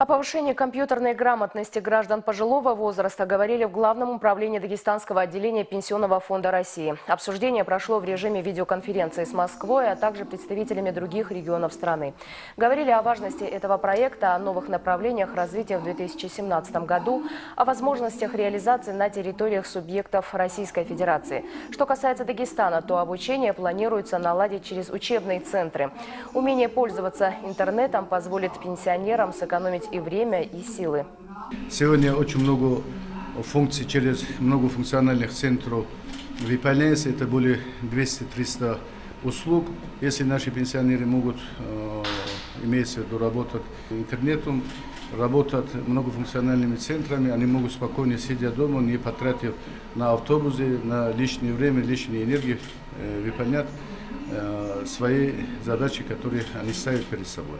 О повышении компьютерной грамотности граждан пожилого возраста говорили в Главном управлении Дагестанского отделения Пенсионного фонда России. Обсуждение прошло в режиме видеоконференции с Москвой, а также представителями других регионов страны. Говорили о важности этого проекта, о новых направлениях развития в 2017 году, о возможностях реализации на территориях субъектов Российской Федерации. Что касается Дагестана, то обучение планируется наладить через учебные центры. Умение пользоваться интернетом позволит пенсионерам сэкономить и время, и силы. Сегодня очень много функций через многофункциональных центров выполняется. Это более 200-300 услуг. Если наши пенсионеры могут иметь в виду работать интернетом, работать многофункциональными центрами, они могут спокойно сидя дома, не потратив на автобусы, на лишнее время, лишние энергии, выполнять свои задачи, которые они ставят перед собой.